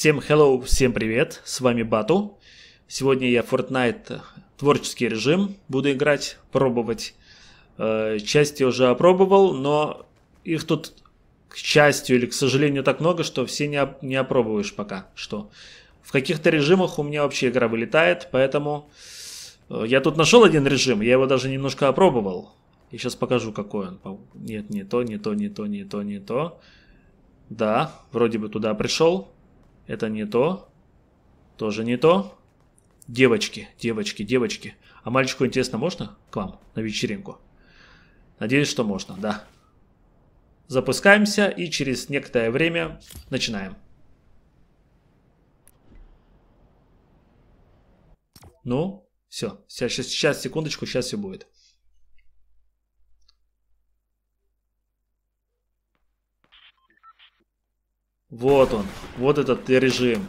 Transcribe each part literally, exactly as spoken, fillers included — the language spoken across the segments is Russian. Всем hello, всем привет, с вами Бату. Сегодня я в Fortnite творческий режим буду играть, пробовать. Части уже опробовал, но их тут, к счастью или к сожалению, так много, что все не опробуешь пока что. В каких-то режимах у меня вообще игра вылетает, поэтому я тут нашел один режим, я его даже немножко опробовал. И сейчас покажу, какой он. Нет, не то, не то, не то, не то, не то. Да, вроде бы туда пришел. Это не то. Тоже не то. Девочки, девочки, девочки. А мальчику, интересно, можно к вам на вечеринку? Надеюсь, что можно, да. Запускаемся и через некоторое время начинаем. Ну, все. Сейчас, сейчас, секундочку, сейчас все будет. Вот он, вот этот режим.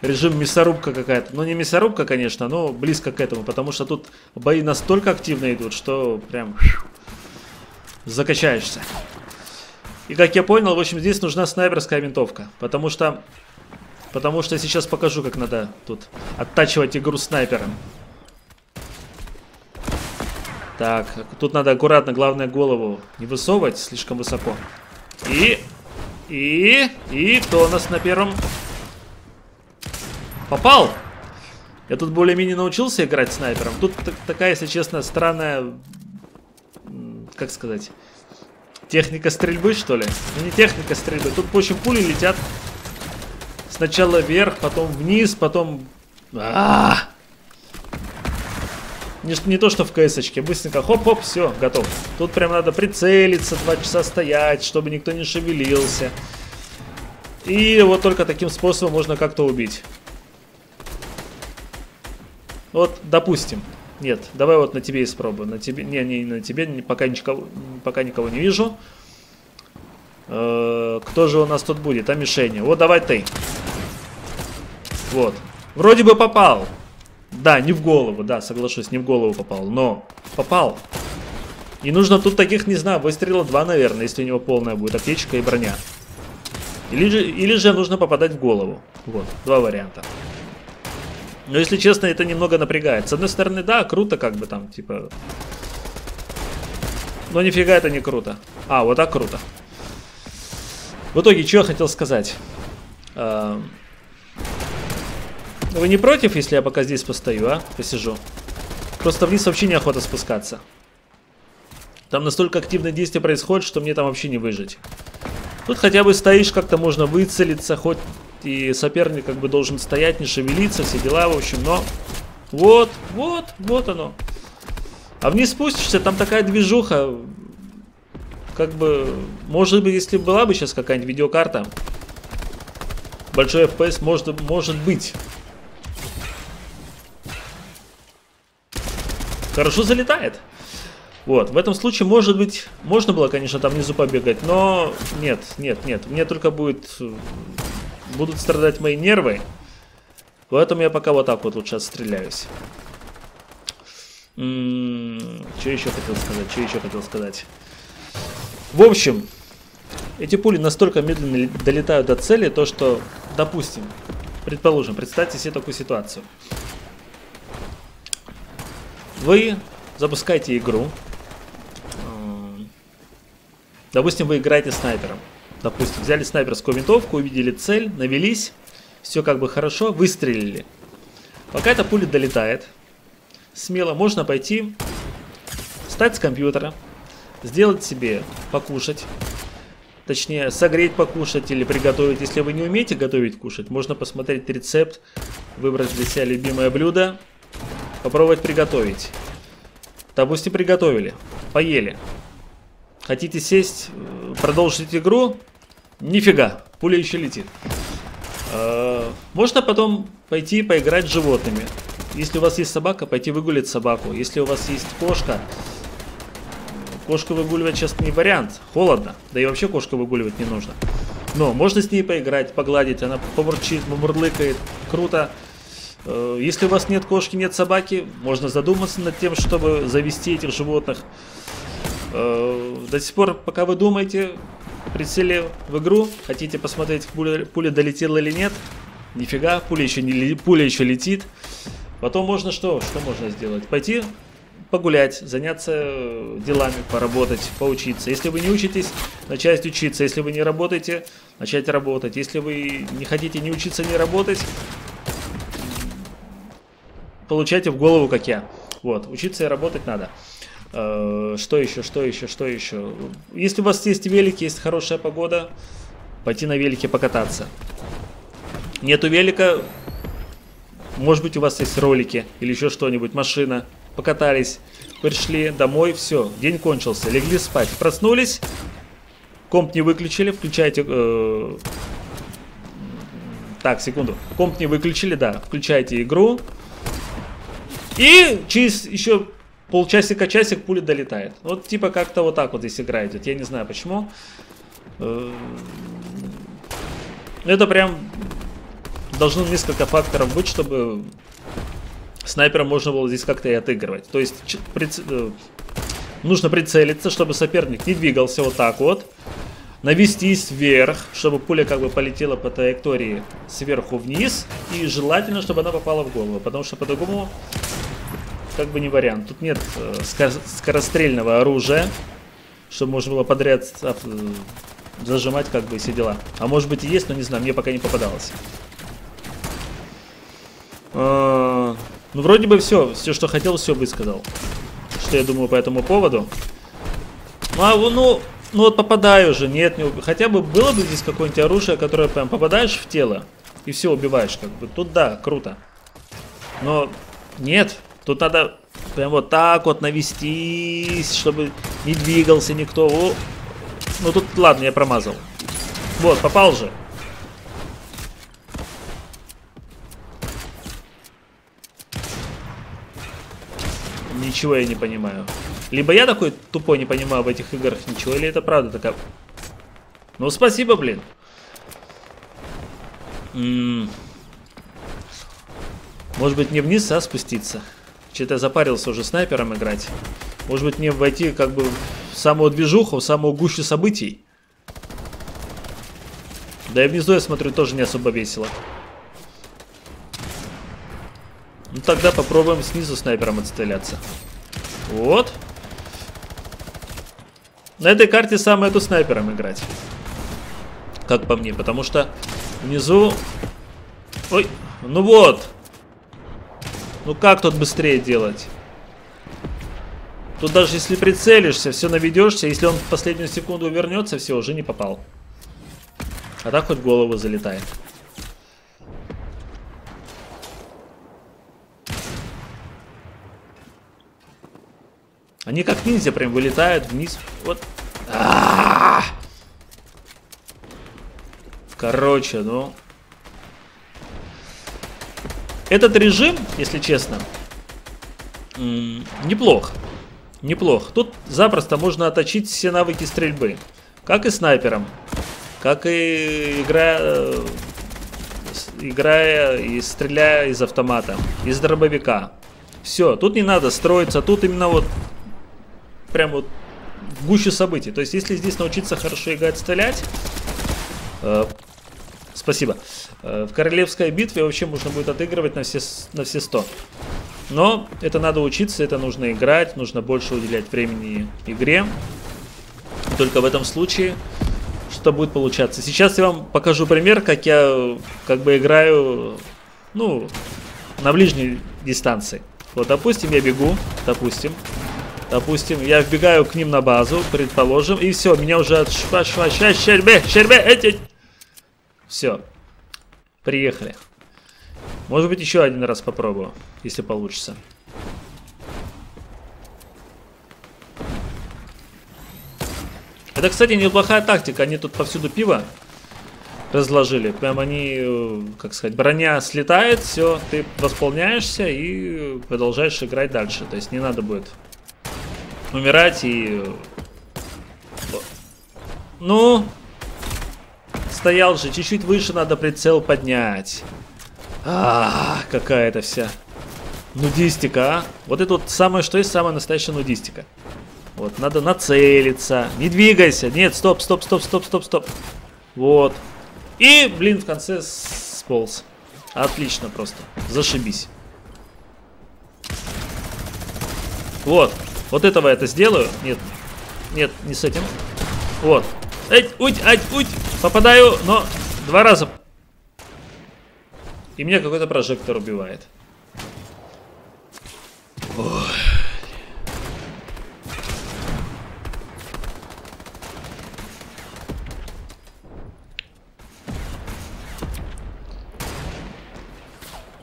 Режим мясорубка какая-то. Ну, не мясорубка, конечно, но близко к этому, потому что тут бои настолько активно идут, что прям закачаешься. И как я понял, в общем, здесь нужна снайперская винтовка, потому что, потому что сейчас покажу, как надо тут оттачивать игру снайпером. Так, тут надо аккуратно, главное, голову не высовывать слишком высоко. И... И... И кто у нас на первом? Попал! Я тут более-менее научился играть снайпером. Тут такая, если честно, странная... Как сказать? Техника стрельбы, что ли? Ну, не техника стрельбы. Тут, в общем, пули летят сначала вверх, потом вниз, потом... А-а-а! Не, не то, что в КС-очке. Быстренько хоп-хоп, все, готов. Тут прям надо прицелиться, два часа стоять, чтобы никто не шевелился. И вот только таким способом можно как-то убить. Вот, допустим. Нет, давай вот на тебе испробую. На тебе, не, не на тебе, пока никого, пока никого не вижу. Э-э, кто же у нас тут будет? А мишени. Вот, давай ты. Вот. Вроде бы попал. Да, не в голову, да, соглашусь, не в голову попал, но попал. И нужно тут таких, не знаю, выстрела два, наверное, если у него полная будет аптечка и броня. Или же, или же нужно попадать в голову. Вот, два варианта. Но, если честно, это немного напрягает. С одной стороны, да, круто как бы там, типа... Но нифига это не круто. А, вот так круто. В итоге, что я хотел сказать? Эм... Вы не против, если я пока здесь постою, а? Посижу. Просто вниз вообще неохота спускаться. Там настолько активное действие происходит, что мне там вообще не выжить. Тут хотя бы стоишь, как-то можно выцелиться, хоть и соперник как бы должен стоять, не шевелиться, все дела, в общем, но... Вот, вот, вот оно. А вниз спустишься, там такая движуха. Как бы... Может быть, если была бы сейчас какая-нибудь видеокарта, большой эф пи эс может, может быть... Хорошо залетает. Вот, в этом случае, может быть, можно было, конечно, там внизу побегать, но нет, нет, нет. Мне только будет... будут страдать мои нервы. Поэтому я пока вот так вот лучше отстреляюсь. М-м-м, что еще хотел сказать? Что еще хотел сказать? В общем, эти пули настолько медленно долетают до цели, то что, допустим, предположим, представьте себе такую ситуацию. Вы запускаете игру. Допустим, вы играете снайпером. Допустим, взяли снайперскую винтовку, увидели цель, навелись. Все как бы хорошо, выстрелили. Пока эта пуля долетает, смело можно пойти, встать с компьютера, сделать себе покушать. Точнее, согреть покушать или приготовить. Если вы не умеете готовить кушать, можно посмотреть рецепт, выбрать для себя любимое блюдо. Попробовать приготовить. Допустим, приготовили. Поели. Хотите сесть, продолжить игру? Нифига, пуля еще летит. Можно потом пойти поиграть с животными. Если у вас есть собака, пойти выгулять собаку. Если у вас есть кошка... Кошку выгуливать сейчас не вариант. Холодно. Да и вообще кошку выгуливать не нужно. Но можно с ней поиграть, погладить. Она помурчит, помурлыкает. Круто. Если у вас нет кошки, нет собаки, можно задуматься над тем, чтобы завести этих животных. До сих пор, пока вы думаете, прицели в игру, хотите посмотреть, пуля, пуля долетела или нет, Нифига, пуля еще, не, пуля еще летит. Потом можно что? Что можно сделать? Пойти погулять, заняться делами, поработать, поучиться. Если вы не учитесь, начать учиться. Если вы не работаете, начать работать. Если вы не хотите ни учиться, ни работать, получайте в голову, как я. Вот, учиться и работать надо. Что еще, что еще, что еще? Если у вас есть велик, есть хорошая погода, пойти на велике покататься. Нету велика, может быть, у вас есть ролики или еще что-нибудь, машина. Покатались, пришли домой, все, день кончился, легли спать. Проснулись, комп не выключили, включайте... Э, так, секунду. Комп не выключили, да, включайте игру. И через еще полчасика-часик пуля долетает. Вот типа как-то вот так вот здесь игра идет, я не знаю почему. Э, это прям... Должно несколько факторов быть, чтобы... Снайпера можно было здесь как-то и отыгрывать. То есть приц... нужно прицелиться, чтобы соперник не двигался вот так вот. Навестись вверх, чтобы пуля как бы полетела по траектории сверху вниз. И желательно, чтобы она попала в голову. Потому что по-другому как бы не вариант. Тут нет скорострельного оружия, чтобы можно было подряд зажимать как бы все дела. А может быть и есть, но не знаю, мне пока не попадалось. Ну, вроде бы все, все, что хотел, все высказал. Что я думаю по этому поводу. А, ну, ну вот попадаю же, нет, не уб... хотя бы было бы здесь какое-нибудь оружие, которое прям попадаешь в тело и все, убиваешь, как бы. Тут да, круто. Но нет, тут надо прям вот так вот навестись, чтобы не двигался никто. О, ну тут, ладно, я промазал. Вот, попал же. Ничего я не понимаю. Либо я такой тупой не понимаю в этих играх ничего, или это правда такая... Ну, спасибо, блин. М-м-м. Может быть, не вниз, а спуститься. Че-то я запарился уже снайпером играть. Может быть, мне войти как бы в самую движуху, в самую гущу событий. Да и внизу, я смотрю, тоже не особо весело. Ну тогда попробуем снизу снайпером отстреляться. Вот. На этой карте самое то снайпером играть. Как по мне, потому что внизу... Ой, ну вот. Ну как тут быстрее делать? Тут даже если прицелишься, все наведешься. Если он в последнюю секунду вернется, все, уже не попал. А так хоть голову залетает. Они как ниндзя прям вылетают вниз. Вот. А-а-а! Короче, ну. Этот режим, если честно, неплох. Неплох. Тут запросто можно отточить все навыки стрельбы. Как и снайпером. Как и игра... играя и стреляя из автомата. Из дробовика. Все, тут не надо строиться. Тут именно вот... Прям вот в гуще событий. То есть, если здесь научиться хорошо играть, стрелять... Э, спасибо. Э, в королевской битве вообще можно будет отыгрывать на все, на все сто. Но это надо учиться, это нужно играть, нужно больше уделять времени игре. Только в этом случае что будет получаться. Сейчас я вам покажу пример, как я как бы играю, ну, на ближней дистанции. Вот, допустим, я бегу, допустим... Допустим, я вбегаю к ним на базу, предположим, и все, меня уже отшпа шва ща щербе, щербе, эти. Все. Приехали. Может быть, еще один раз попробую, если получится. Это, кстати, неплохая тактика. Они тут повсюду пиво разложили. Прям они, как сказать, броня слетает, все, ты восполняешься и продолжаешь играть дальше. То есть не надо будет умирать и... Ну... Стоял же. Чуть-чуть выше надо прицел поднять. А, какая это вся нудистика, а. Вот это вот самое что есть, самая настоящая нудистика. Вот, надо нацелиться. Не двигайся. Нет, стоп, стоп, стоп, стоп, стоп, стоп. Вот. И, блин, в конце сполз. Отлично просто. Зашибись. Вот. Вот этого я это сделаю. Нет. Нет, не с этим. Вот. Эй, уть, ать, уть. Попадаю, но два раза. И меня какой-то прожектор убивает. Ой.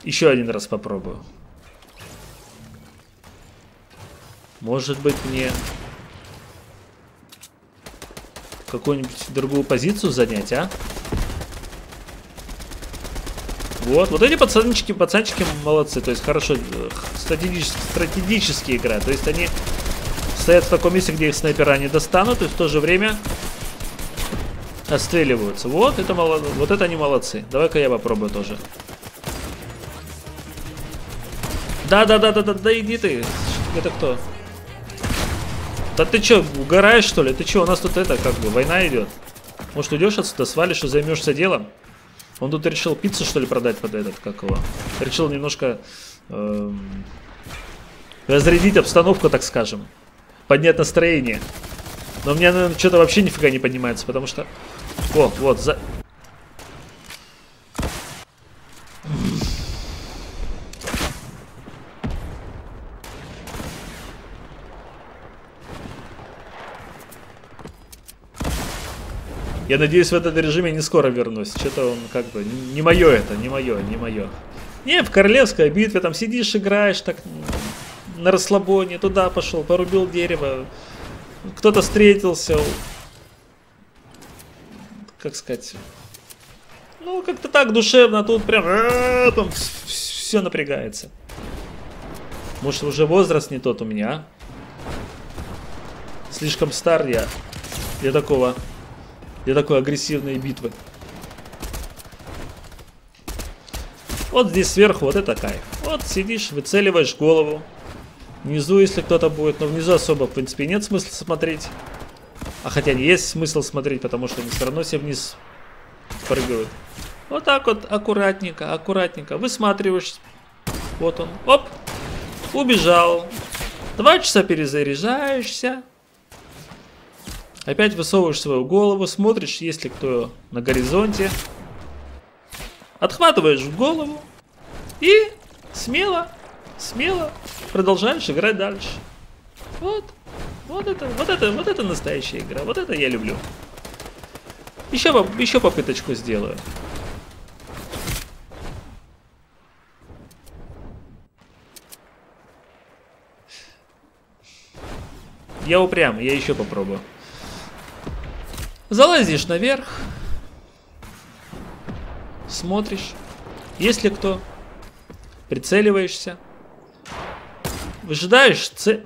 Еще один раз попробую. Может быть, мне какую-нибудь другую позицию занять, а? Вот, вот эти пацанчики, пацанчики молодцы, то есть хорошо стратегически, стратегически играют, то есть они стоят в таком месте, где их снайпера не достанут, и в то же время отстреливаются. Вот это, молод... вот это они молодцы. Давай-ка я попробую тоже. Да-да-да-да-да, да иди ты. Это кто? Да ты чё, угораешь, что ли? Ты чё, у нас тут это, как бы, война идет. Может, уйдешь отсюда, свалишь и займешься делом? Он тут решил пиццу, что ли, продать под этот, как его? Решил немножко э разрядить обстановку, так скажем. Поднять настроение. Но мне, наверное, что-то вообще нифига не поднимается, потому что... О, вот, за... Я надеюсь, в этот режим я не скоро вернусь. Что-то он как бы... Не мое это, не мое, не мое. Не, в королевской битве там сидишь, играешь, так на расслабоне, туда пошел, порубил дерево. Кто-то встретился. Как сказать... Ну, как-то так душевно, тут прям... Там все напрягается. Может, уже возраст не тот у меня, а? Слишком стар я. Я такого... Для такой агрессивной битвы. Вот здесь сверху вот это кайф. Вот сидишь, выцеливаешь голову. Внизу, если кто-то будет. Но внизу особо, в принципе, нет смысла смотреть. А хотя есть смысл смотреть, потому что они все равно все вниз прыгают. Вот так вот, аккуратненько, аккуратненько. Высматриваешь. Вот он. Оп! Убежал. Два часа перезаряжаешься. Опять высовываешь свою голову, смотришь, есть ли кто на горизонте. Отхватываешь в голову и смело, смело продолжаешь играть дальше. Вот, вот это, вот это, вот это настоящая игра, вот это я люблю. Еще, еще попыточку сделаю. Я упрям, я еще попробую. Залазишь наверх, смотришь, есть ли кто, прицеливаешься, выжидаешь цель,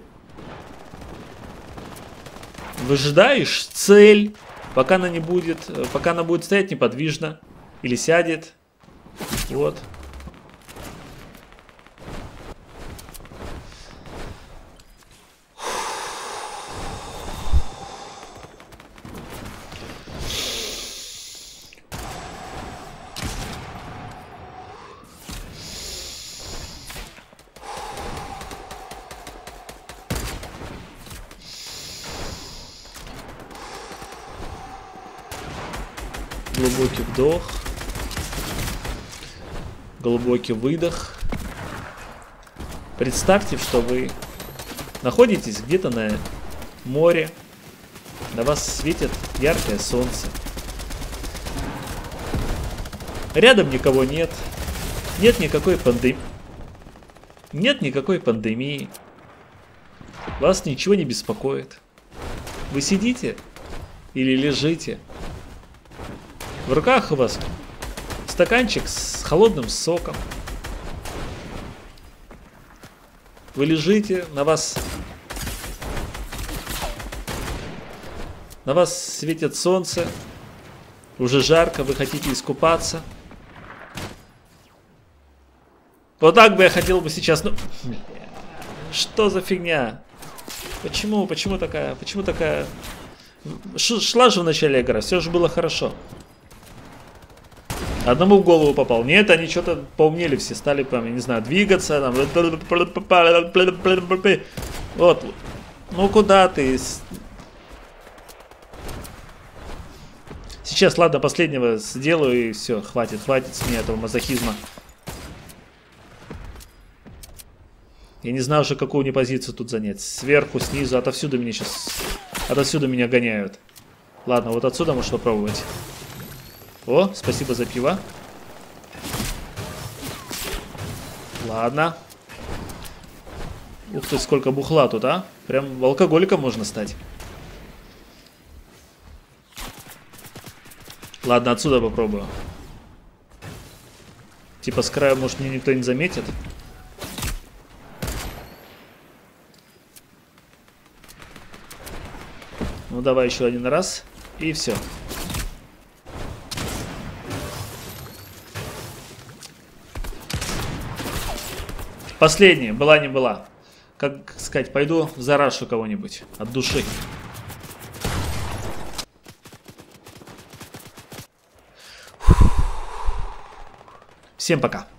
выжидаешь цель, пока она не будет, пока она будет стоять неподвижно или сядет, вот. Глубокий вдох, глубокий выдох. Представьте, что вы находитесь где-то на море, на вас светит яркое солнце. Рядом никого нет, нет никакой пандемии, нет никакой пандемии. Вас ничего не беспокоит. Вы сидите или лежите? В руках у вас стаканчик с холодным соком. Вы лежите, на вас на вас светит солнце, уже жарко, вы хотите искупаться. Вот так бы я хотел бы сейчас, ну, что за фигня? Почему, почему такая, почему такая? Шла же в начале игра, все же было хорошо. Одному в голову попал. Нет, они что-то поумнели все, стали, я не знаю, двигаться. Там. Вот. Ну куда ты? Сейчас, ладно, последнего сделаю и все, хватит, хватит с меня этого мазохизма. Я не знаю уже, какую мне позицию тут занять. Сверху, снизу, отовсюду меня сейчас... Отовсюду меня гоняют. Ладно, вот отсюда можно попробовать. О, спасибо за пиво. Ладно. Ух ты, сколько бухла тут, а? Прям алкоголиком можно стать. Ладно, отсюда попробую. Типа с края, может, меня никто не заметит. Ну, давай еще один раз. И все. Последняя. Была не была. Как сказать, пойду зарашу кого-нибудь. От души. Всем пока.